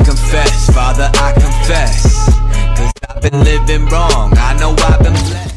I confess, Father, I confess, 'cause I've been living wrong, I know I've been blessed.